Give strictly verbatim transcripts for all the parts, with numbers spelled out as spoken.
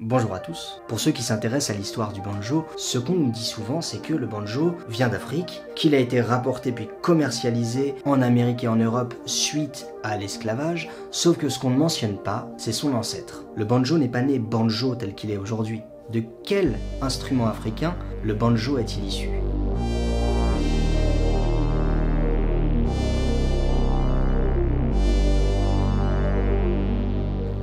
Bonjour à tous. Pour ceux qui s'intéressent à l'histoire du banjo, ce qu'on nous dit souvent c'est que le banjo vient d'Afrique, qu'il a été rapporté puis commercialisé en Amérique et en Europe suite à l'esclavage, sauf que ce qu'on ne mentionne pas, c'est son ancêtre. Le banjo n'est pas né banjo tel qu'il est aujourd'hui. De quel instrument africain le banjo est-il issu ?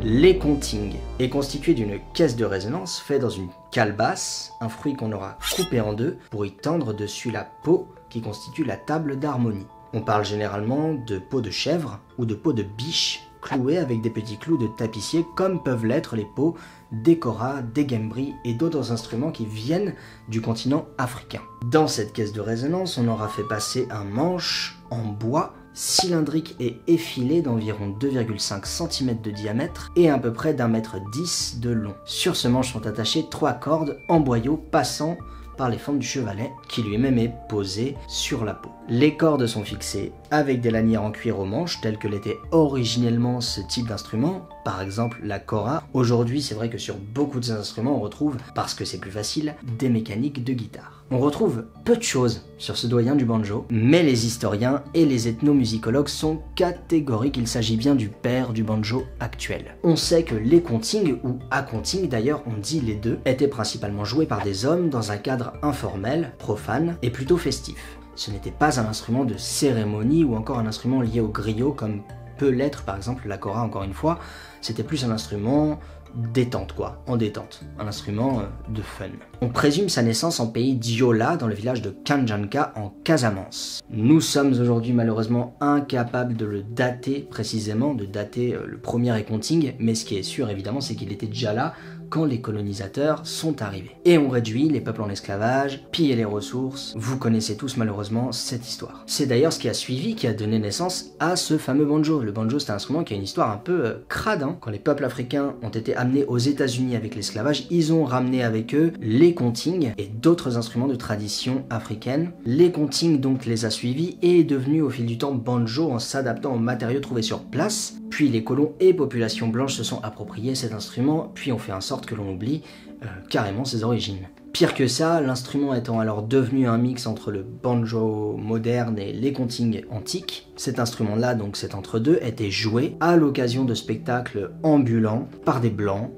L'Ekonting est constitué d'une caisse de résonance faite dans une calebasse, un fruit qu'on aura coupé en deux pour y tendre dessus la peau qui constitue la table d'harmonie. On parle généralement de peau de chèvre ou de peau de biche clouée avec des petits clous de tapissier comme peuvent l'être les peaux des koras, des gambris et d'autres instruments qui viennent du continent africain. Dans cette caisse de résonance, on aura fait passer un manche en bois cylindrique et effilé d'environ deux virgule cinq centimètres de diamètre et à peu près d'un mètre dix de long. Sur ce manche sont attachées trois cordes en boyau passant par les fentes du chevalet qui lui-même est posé sur la peau. Les cordes sont fixées avec des lanières en cuir aux manches telles que l'était originellement ce type d'instrument, par exemple la kora. Aujourd'hui c'est vrai que sur beaucoup de ces instruments on retrouve, parce que c'est plus facile, des mécaniques de guitare. On retrouve peu de choses sur ce doyen du banjo, mais les historiens et les ethnomusicologues sont catégoriques, il s'agit bien du père du banjo actuel. On sait que l'Ekonting, ou Akonting d'ailleurs on dit les deux, était principalement joué par des hommes dans un cadre informel, profane et plutôt festif. Ce n'était pas un instrument de cérémonie ou encore un instrument lié au griot comme peut l'être par exemple la kora encore une fois, c'était plus un instrument détente quoi, en détente, un instrument de fun. On présume sa naissance en pays Diola, dans le village de Kanjanka en Casamance. Nous sommes aujourd'hui malheureusement incapables de le dater précisément, de dater le premier Ekonting, mais ce qui est sûr évidemment c'est qu'il était déjà là quand les colonisateurs sont arrivés. Et on réduit les peuples en esclavage, pille les ressources, vous connaissez tous malheureusement cette histoire. C'est d'ailleurs ce qui a suivi qui a donné naissance à ce fameux banjo. Le banjo c'est un instrument qui a une histoire un peu euh, crade, hein. Quand les peuples africains ont été amenés aux États-Unis avec l'esclavage, ils ont ramené avec eux l'Ekonting et d'autres instruments de tradition africaine. L'Ekonting donc les a suivis et est devenu au fil du temps banjo en s'adaptant aux matériaux trouvés sur place. Puis les colons et populations blanches se sont appropriés cet instrument, puis ont fait en sorte que l'on oublie euh, carrément ses origines. Pire que ça, l'instrument étant alors devenu un mix entre le banjo moderne et l'Ekonting antique, cet instrument-là, donc cet entre-deux, était joué à l'occasion de spectacles ambulants par des blancs,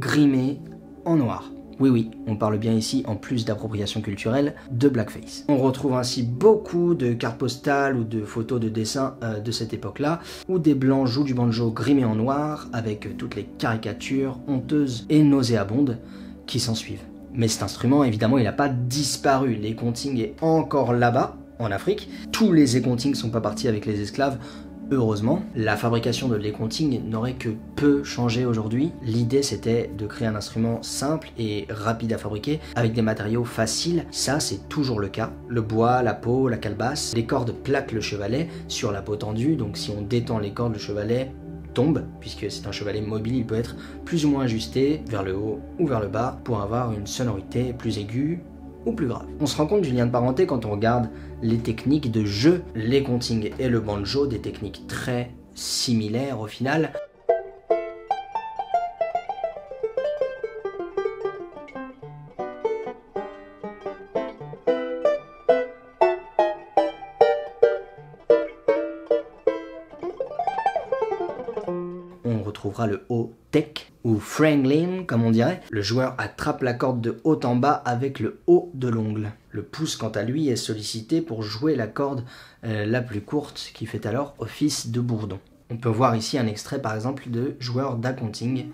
grimés en noir. Oui oui, on parle bien ici, en plus d'appropriation culturelle, de blackface. On retrouve ainsi beaucoup de cartes postales ou de photos de dessins euh, de cette époque-là, où des blancs jouent du banjo grimé en noir, avec toutes les caricatures honteuses et nauséabondes qui s'en suivent. Mais cet instrument, évidemment, il n'a pas disparu. L'Ekonting est encore là-bas, en Afrique. Tous les Ekonting ne sont pas partis avec les esclaves, heureusement. La fabrication de l'Ekonting n'aurait que peu changé aujourd'hui. L'idée c'était de créer un instrument simple et rapide à fabriquer avec des matériaux faciles. Ça c'est toujours le cas. Le bois, la peau, la calebasse, les cordes plaquent le chevalet sur la peau tendue. Donc si on détend les cordes, le chevalet tombe, puisque c'est un chevalet mobile, il peut être plus ou moins ajusté vers le haut ou vers le bas pour avoir une sonorité plus aiguë ou plus grave. On se rend compte du lien de parenté quand on regarde les techniques de jeu. L'Ekonting et le banjo, des techniques très similaires au final. On retrouvera le haut tech, ou wrangling comme on dirait. Le joueur attrape la corde de haut en bas avec le haut de l'ongle. Le pouce quant à lui est sollicité pour jouer la corde euh, la plus courte qui fait alors office de bourdon. On peut voir ici un extrait par exemple de joueur d'Akonting.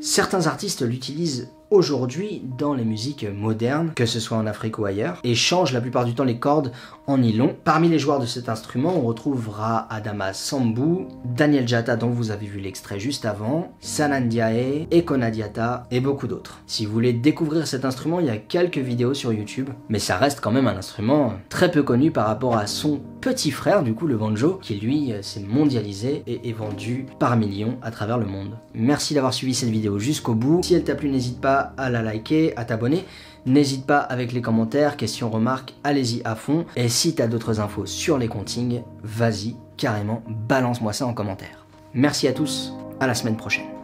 Certains artistes l'utilisent aujourd'hui dans les musiques modernes, que ce soit en Afrique ou ailleurs, et changent la plupart du temps les cordes en nylon. Parmi les joueurs de cet instrument, on retrouvera Adama Sambu, Daniel Jatta dont vous avez vu l'extrait juste avant, Sanandiae, Ekonadiata et beaucoup d'autres. Si vous voulez découvrir cet instrument, il y a quelques vidéos sur YouTube, mais ça reste quand même un instrument très peu connu par rapport à son petit frère, du coup le banjo, qui lui s'est mondialisé et est vendu par millions à travers le monde. Merci d'avoir suivi cette vidéo jusqu'au bout. jusqu'au bout. Si elle t'a plu, n'hésite pas à la liker, à t'abonner. N'hésite pas avec les commentaires, questions, remarques, allez-y à fond. Et si t'as d'autres infos sur les Akonting, vas-y, carrément, balance-moi ça en commentaire. Merci à tous, à la semaine prochaine.